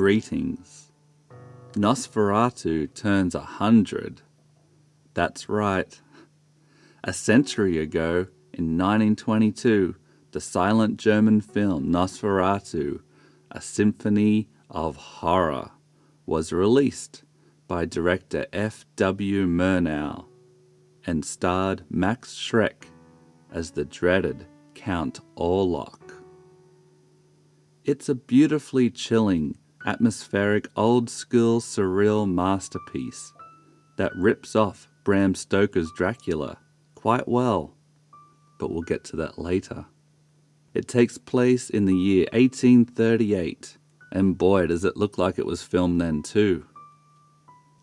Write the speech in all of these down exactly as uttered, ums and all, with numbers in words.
greetings. Nosferatu turns a hundred. That's right. A century ago, in nineteen twenty-two, the silent German film Nosferatu, a symphony of horror, was released by director F. W. Murnau and starred Max Schreck as the dreaded Count Orlok. It's a beautifully chilling, atmospheric, old-school, surreal masterpiece that rips off Bram Stoker's Dracula quite well, but we'll get to that later. It takes place in the year eighteen thirty-eight, and boy does it look like it was filmed then too.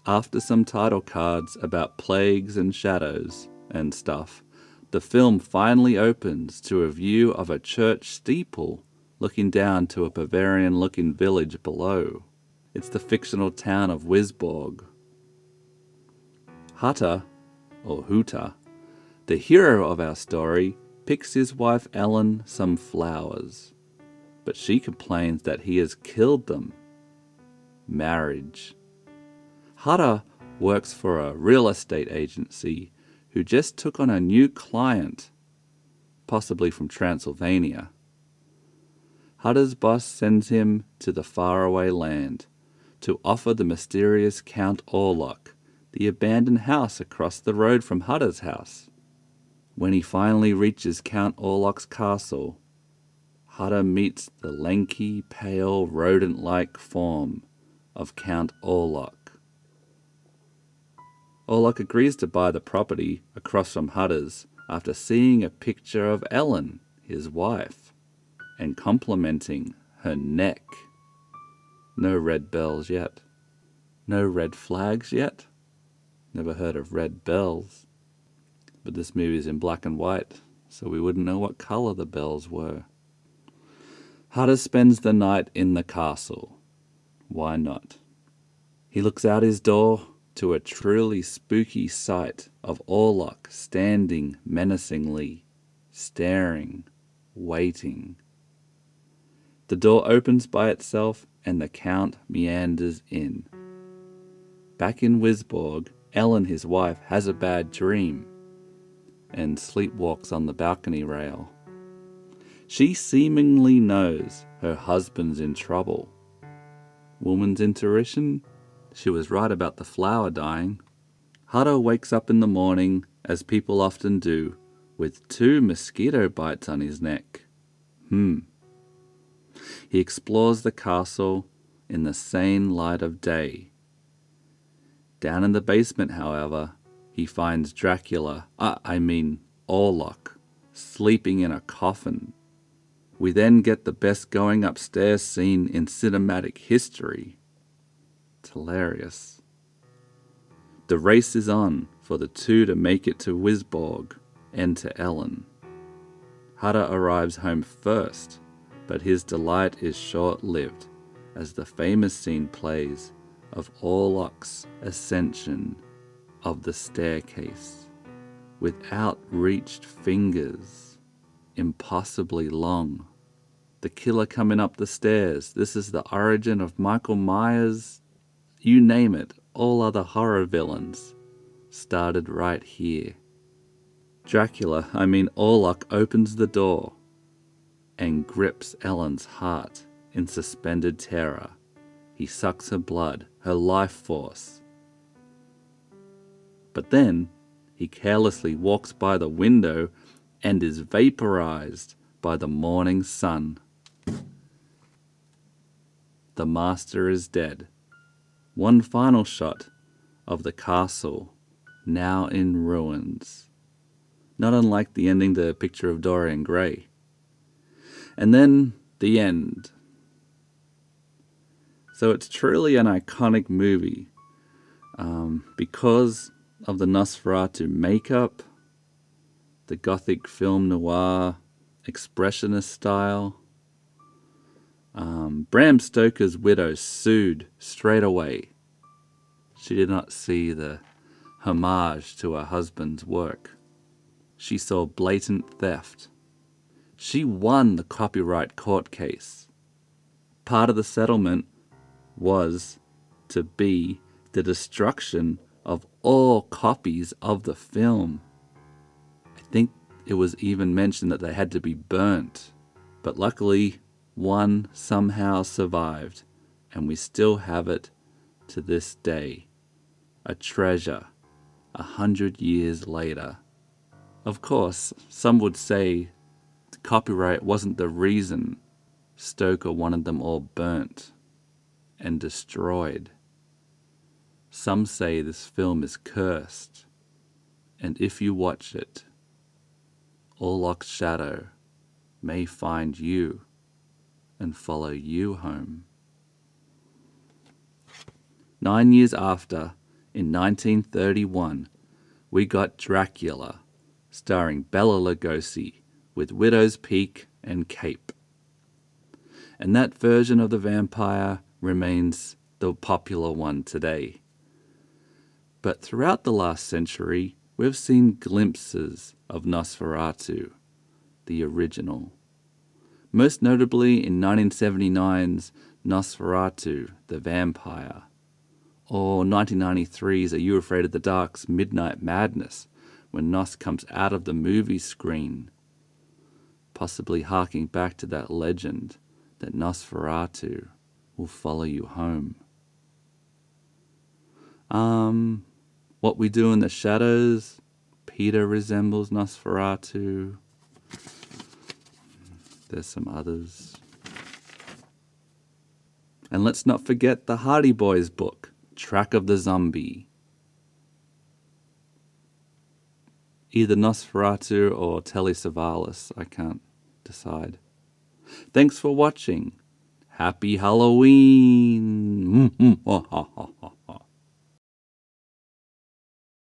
After some title cards about plagues and shadows and stuff, the film finally opens to a view of a church steeple looking down to a Bavarian-looking village below. It's the fictional town of Wisborg. Hutter, or Hutter, the hero of our story, picks his wife Ellen some flowers, but she complains that he has killed them. Marriage. Hutter works for a real estate agency who just took on a new client, possibly from Transylvania. Hutter's boss sends him to the faraway land to offer the mysterious Count Orlok the abandoned house across the road from Hutter's house. When he finally reaches Count Orlok's castle, Hutter meets the lanky, pale, rodent-like form of Count Orlok. Orlok agrees to buy the property across from Hutter's after seeing a picture of Ellen, his wife, and complimenting her neck. No red bells yet. No red flags yet. Never heard of red bells. But this movie is in black and white, so we wouldn't know what color the bells were. Hutter spends the night in the castle. Why not? He looks out his door to a truly spooky sight of Orlok standing menacingly, staring, waiting. The door opens by itself and the Count meanders in. Back in Wisborg, Ellen, his wife, has a bad dream and sleepwalks on the balcony rail. She seemingly knows her husband's in trouble. Woman's intuition? She was right about the flower dying. Hutter wakes up in the morning, as people often do, with two mosquito bites on his neck. Hmm. He explores the castle in the sane light of day. Down in the basement, however, he finds Dracula, uh, I mean Orlok, sleeping in a coffin. We then get the best going upstairs scene in cinematic history. Hilarious. The race is on for the two to make it to Wisborg and to Ellen. Hutter arrives home first, but his delight is short-lived as the famous scene plays of Orlok's ascension of the staircase with outreached fingers, impossibly long. The killer coming up the stairs. This is the origin of Michael Myers. You name it, all other horror villains started right here. Dracula, I mean Orlok, opens the door and grips Ellen's heart in suspended terror. He sucks her blood, her life force. But then he carelessly walks by the window and is vaporized by the morning sun. The master is dead. One final shot of the castle, now in ruins. Not unlike the ending to Picture of Dorian Gray. And then, the end. So it's truly an iconic movie. Um, because of the Nosferatu makeup, the gothic film noir expressionist style, Um, Bram Stoker's widow sued straight away. She did not see the homage to her husband's work. She saw blatant theft. She won the copyright court case. Part of the settlement was to be the destruction of all copies of the film. I think it was even mentioned that they had to be burnt, but luckily one somehow survived, and we still have it to this day. A treasure a hundred years later. Of course, some would say copyright wasn't the reason Stoker wanted them all burnt and destroyed. Some say this film is cursed, and if you watch it, Orlok's shadow may find you and follow you home. Nine years after, in nineteen thirty-one, we got Dracula, starring Bela Lugosi, with widow's peak and cape. And that version of the vampire remains the popular one today. But throughout the last century, we've seen glimpses of Nosferatu, the original. Most notably in nineteen seventy-nine's Nosferatu, the Vampire, or nineteen ninety-three's Are You Afraid of the Dark's Midnight Madness, when Nos comes out of the movie screen, possibly harking back to that legend that Nosferatu will follow you home. Um, What We Do in the Shadows, Peter resembles Nosferatu. There's some others. And let's not forget the Hardy Boys book, Track of the Zombie. Either Nosferatu or Telesavalis, I can't decide. Thanks for watching. Happy Halloween!